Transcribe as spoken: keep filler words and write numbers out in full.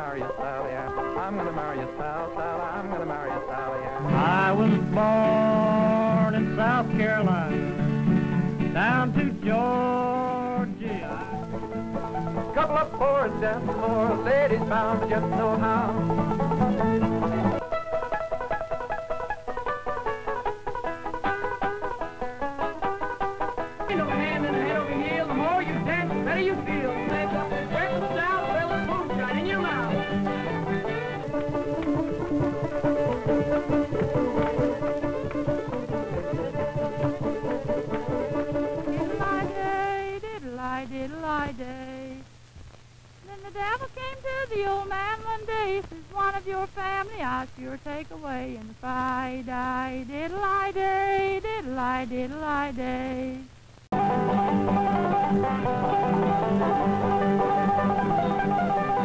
marry a Sally Ann. I'm gonna marry a Sal, Sal, I'm gonna marry a Sally Ann. I was born in South Carolina, down to Georgia. A couple of boys down the floor, ladies bound to just know how. The devil came to the old man one day. He says, one of your family I'll sure take away. And if I die, diddle-I-day, diddle-I, diddle-I-day.